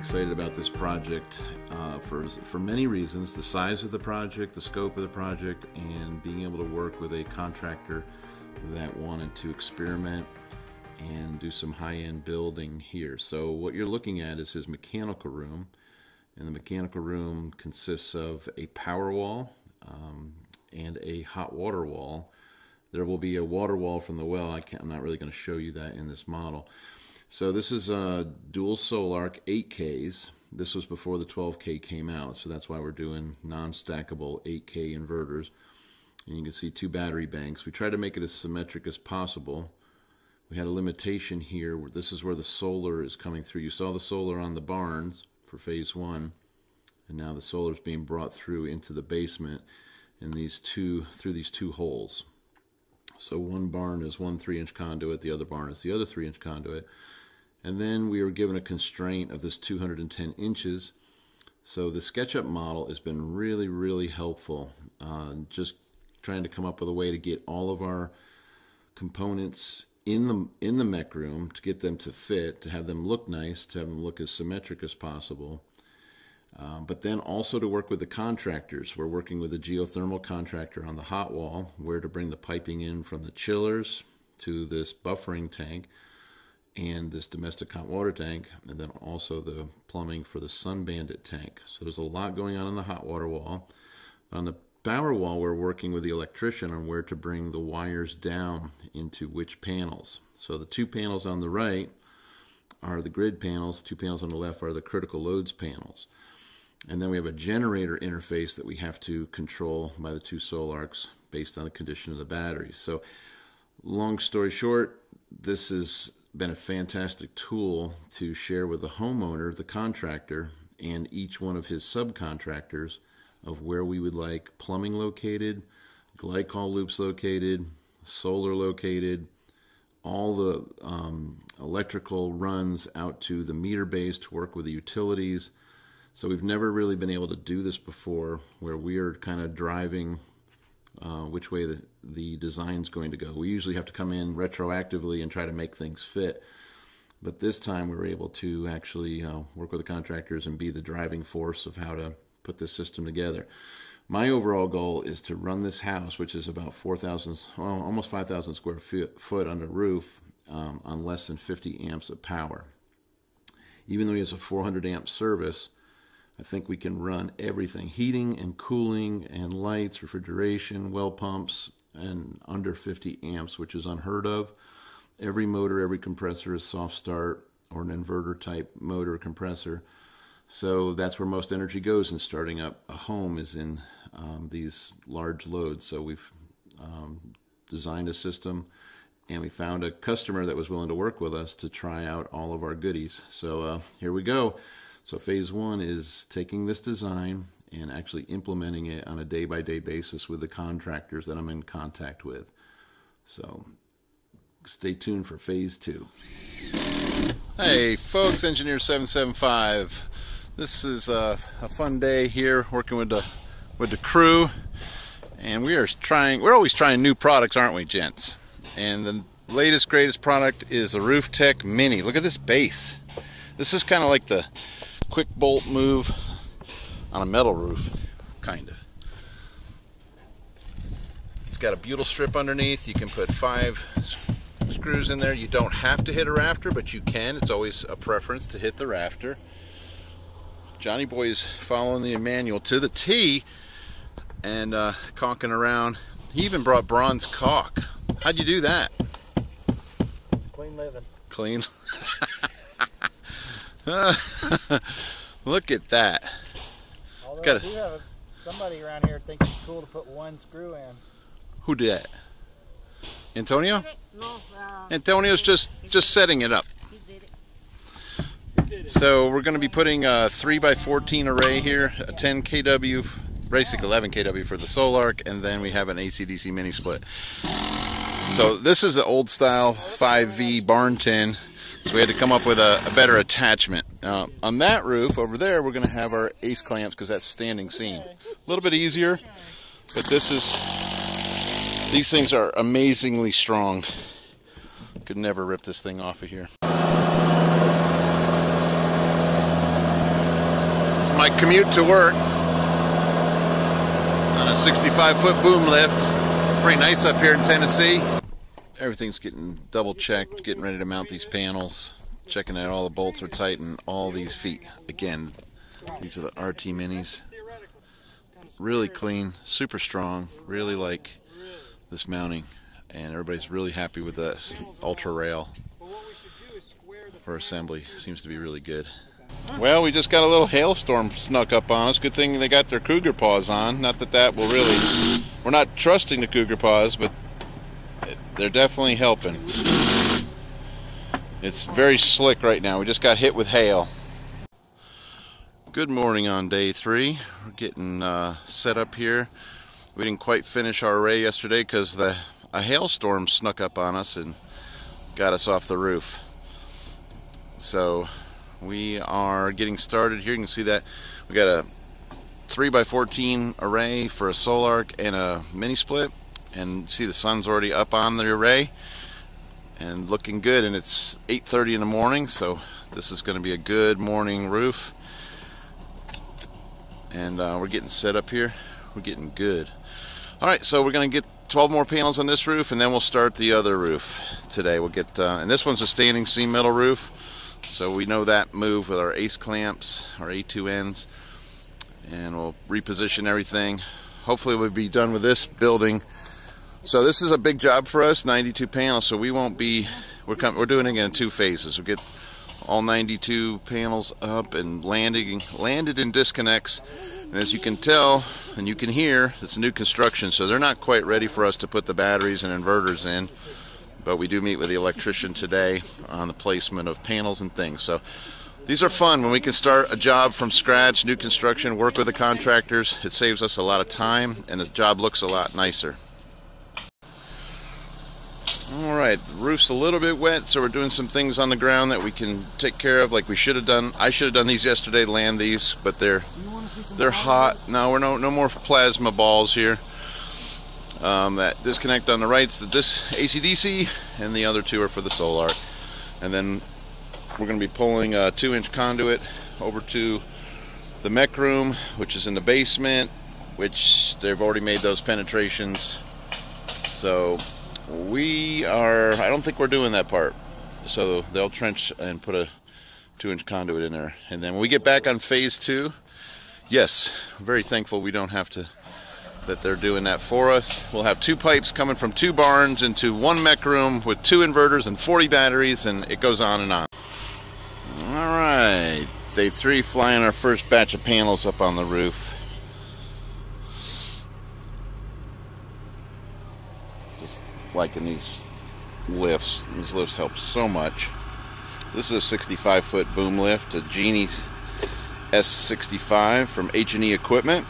excited about this project for many reasons: the size of the project, the scope of the project, and being able to work with a contractor that wanted to experiment and do some high-end building here. So what you're looking at is his mechanical room, and the mechanical room consists of a power wall and a hot water wall. There will be a water wall from the well. I'm not really going to show you that in this model. So this is a dual Sol-Ark 8Ks. This was before the 12K came out, so that's why we're doing non-stackable 8K inverters. And you can see two battery banks. We tried to make it as symmetric as possible. We had a limitation here. This is where the solar is coming through. You saw the solar on the barns for phase one, and now the solar is being brought through into the basement in through these two holes. So one barn is one 3-inch conduit, the other barn is the other 3-inch conduit. And then we were given a constraint of this 210 inches. So the SketchUp model has been really, really helpful. Just trying to come up with a way to get all of our components in the mech room, to get them to fit, to have them look nice, to have them look as symmetric as possible. But then also to work with the contractors. We're working with a geothermal contractor on the hot wall, where to bring the piping in from the chillers to this buffering tank and this domestic hot water tank, and then also the plumbing for the Sun Bandit tank. So there's a lot going on the hot water wall. On the power wall, we're working with the electrician on where to bring the wires down into which panels. So the two panels on the right are the grid panels, two panels on the left are the critical loads panels. And then we have a generator interface that we have to control by the two Sol-Arks based on the condition of the batteries. So long story short, this has been a fantastic tool to share with the homeowner, the contractor, and each one of his subcontractors of where we would like plumbing located, glycol loops located, solar located, all the electrical runs out to the meter base to work with the utilities. So we've never really been able to do this before, where we are kind of driving which way the design's going to go. We usually have to come in retroactively and try to make things fit. But this time we were able to actually work with the contractors and be the driving force of how to put this system together. My overall goal is to run this house, which is about 4,000, well, almost 5,000 square foot under roof, on less than 50 amps of power. Even though he has a 400 amp service, I think we can run everything: heating and cooling and lights, refrigeration, well pumps, and under 50 amps, which is unheard of. Every motor, every compressor is soft start or an inverter type motor compressor. So that's where most energy goes in starting up a home, is in these large loads. So we've designed a system, and we found a customer that was willing to work with us to try out all of our goodies. So here we go. So phase one is taking this design and actually implementing it on a day-by-day basis with the contractors that I'm in contact with. So stay tuned for phase two. Hey folks, Engineer 775. This is a fun day here, working with the crew, and we're always trying new products, aren't we, gents? And the latest, greatest product is the RoofTech Mini. Look at this base. This is kind of like the quick bolt move on a metal roof, kind of. It's got a butyl strip underneath. You can put 5 screws in there. You don't have to hit a rafter, but you can. It's always a preference to hit the rafter. Johnny Boy is following the manual to the T and caulking around. He even brought bronze caulk. How'd you do that? It's clean living. Clean. Look at that. Although I do have somebody around here thinks it's cool to put one screw in. Who did that? Antonio? No, Antonio's just setting it up. So we're going to be putting a 3x14 array here, a 10 kW, basically 11 kW for the Sol-Ark, and then we have an ACDC mini split. So this is the old style 5V barn tin, so we had to come up with a better attachment. On that roof over there, we're going to have our Ace clamps, because that's standing seam. A little bit easier, but these things are amazingly strong. Could never rip this thing off of here. commute to work on a 65-foot boom lift. Pretty nice up here in Tennessee. Everything's getting double checked, getting ready to mount these panels, checking that all the bolts are tight and all these feet. Again, these are the RT Minis. Really clean, super strong, really like this mounting, and everybody's really happy with the ultra rail for assembly. Seems to be really good. Well, we just got a little hailstorm snuck up on us. Good thing they got their cougar paws on. Not that that will really, we're not trusting the cougar paws, but they're definitely helping. It's very slick right now. We just got hit with hail. Good morning on day three. We're getting set up here. We didn't quite finish our array yesterday because a hailstorm snuck up on us and got us off the roof. So we are getting started here. You can see that we got a 3x14 array for a Sol-Ark and a mini split. And see the sun's already up on the array and looking good, and it's 8:30 in the morning, so this is going to be a good morning roof. And we're getting set up here. We're getting good. Alright, so we're going to get 12 more panels on this roof, and then we'll start the other roof today. We'll get and this one's a standing seam metal roof, so we know that move with our Ace clamps, our A2 ends, and we'll reposition everything. Hopefully we'll be done with this building. So this is a big job for us, 92 panels, so we won't be, we're doing it in two phases. We'll get all 92 panels up and landed in disconnects. And as you can tell, and you can hear, it's new construction, so they're not quite ready for us to put the batteries and inverters in. But we do meet with the electrician today on the placement of panels and things. So these are fun when we can start a job from scratch, new construction, work with the contractors. It saves us a lot of time, and the job looks a lot nicer. Alright, the roof's a little bit wet, so we're doing some things on the ground that we can take care of, like we should have done. I should have done these yesterday, land these, but they're hot. No, we're no more plasma balls here. That disconnect on the right's this ACDC, and the other two are for the Sol-Ark. And then we're going to be pulling a 2-inch conduit over to the mech room, which is in the basement, which they've already made those penetrations. So we are, I don't think we're doing that part, so they'll trench and put a 2-inch conduit in there. And then when we get back on phase two, yes, I'm very thankful we don't have to, that they're doing that for us. We'll have 2 pipes coming from 2 barns into 1 mech room with 2 inverters and 40 batteries, and it goes on and on. Alright, day 3, flying our first batch of panels up on the roof. Liking these lifts. These lifts help so much. This is a 65-foot boom lift, a Genie S65 from H&E Equipment.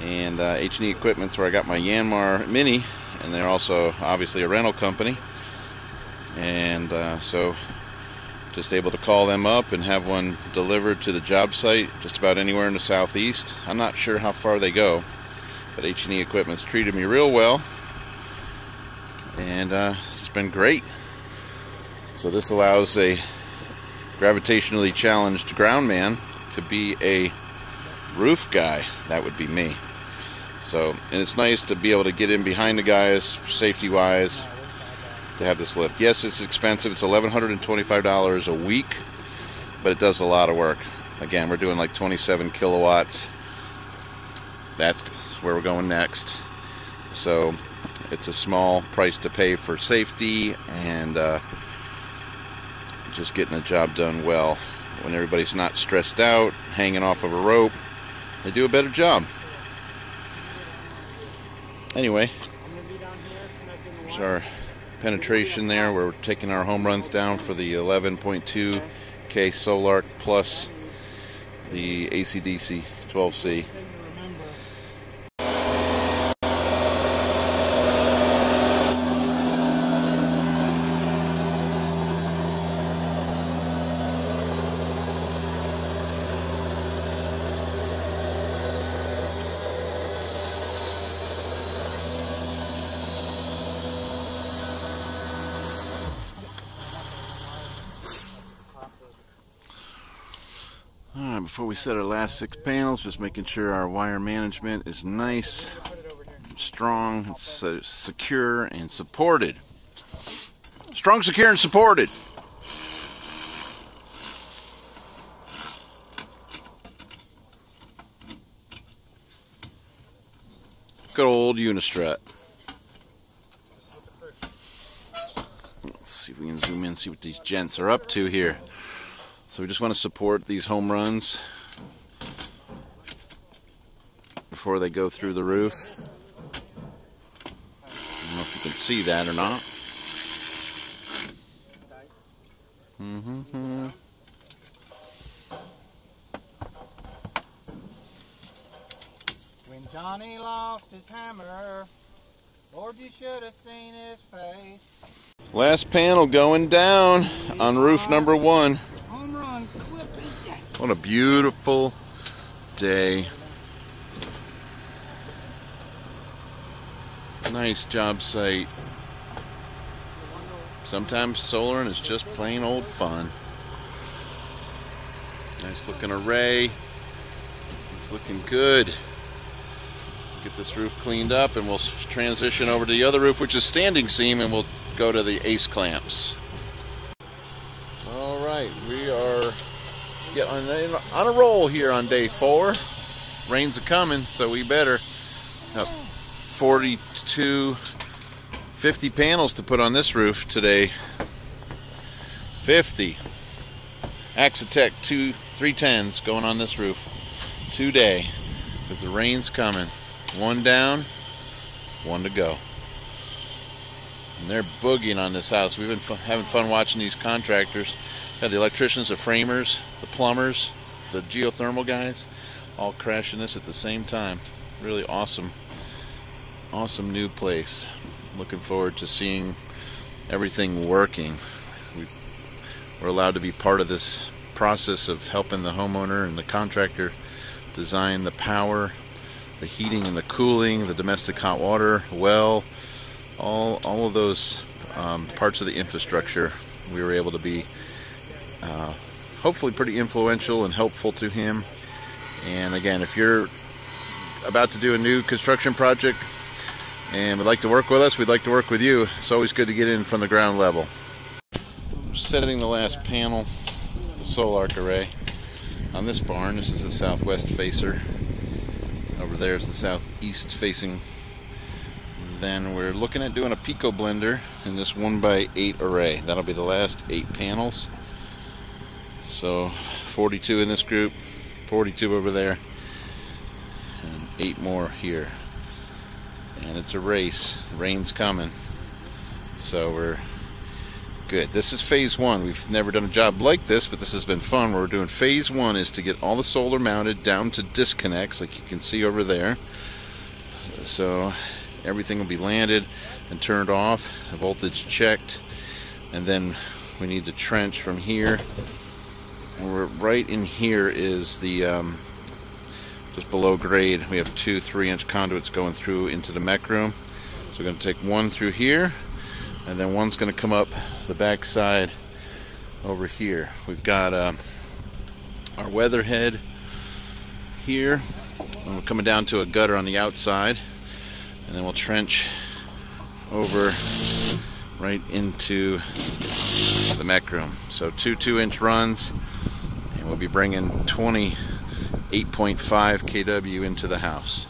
And H&E Equipment's where I got my Yanmar Mini, and they're also obviously a rental company. And so just able to call them up and have one delivered to the job site just about anywhere in the southeast. I'm not sure how far they go, but H&E Equipment's treated me real well. And it's been great. So this allows a gravitationally challenged ground man to be a roof guy. That would be me. So, and it's nice to be able to get in behind the guys, safety wise, to have this lift. Yes, it's expensive. It's $1,125 a week, but it does a lot of work. Again, we're doing like 27 kilowatts. That's where we're going next. So it's a small price to pay for safety and just getting the job done well. When everybody's not stressed out, hanging off of a rope, they do a better job. Anyway, there's our penetration there. We're taking our home runs down for the 11.2K Sol-Ark plus the ACDC 12C. before we set our last six panels, just making sure our wire management is nice, strong, secure, and supported. Strong, secure, and supported. Good old Unistrut. Let's see if we can zoom in and see what these gents are up to here. So we just want to support these home runs before they go through the roof. I don't know if you can see that or not. Mm-hmm. When Johnny lost his hammer, Lord, you should have seen his face. Last panel going down on roof number one. What a beautiful day. Nice job site. Sometimes solaring is just plain old fun. Nice looking array. It's looking good. Get this roof cleaned up and we'll transition over to the other roof, which is standing seam, and we'll go to the Ace clamps. Alright, we are on a roll here on day four. Rains are coming, so we better have 50 panels to put on this roof today. 50 Axitec 310s going on this roof today because the rain's coming. One down, one to go. And they're boogieing on this house. We've been having fun watching these contractors. Had the electricians, the framers, the plumbers, the geothermal guys all crashing this at the same time. Really awesome, awesome new place. Looking forward to seeing everything working. We're allowed to be part of this process of helping the homeowner and the contractor design the power, the heating and the cooling, the domestic hot water, well, all of those parts of the infrastructure. We were able to be hopefully pretty influential and helpful to him. And again, if you're about to do a new construction project and would like to work with us, we'd like to work with you. It's always good to get in from the ground level. Setting the last panel, the Sol-Ark array on this barn. This is the southwest facer. Over there is the southeast facing. Then we're looking at doing a pico blender in this 1x8 array. That'll be the last 8 panels. So 42 in this group, 42 over there, and 8 more here. And it's a race. Rain's coming. So we're good. This is phase one. We've never done a job like this, but this has been fun. What we're doing phase one is to get all the solar mounted down to disconnects, like you can see over there. So everything will be landed and turned off, voltage checked, and then we need to trench from here. Right in here is the just below grade. We have 2 3-inch conduits going through into the mech room. So we're going to take one through here, and then one's going to come up the back side over here. We've got our weatherhead here, and we're coming down to a gutter on the outside, and then we'll trench over right into the mech room. So 2 2-inch runs, and we'll be bringing 20 8.5 kW into the house.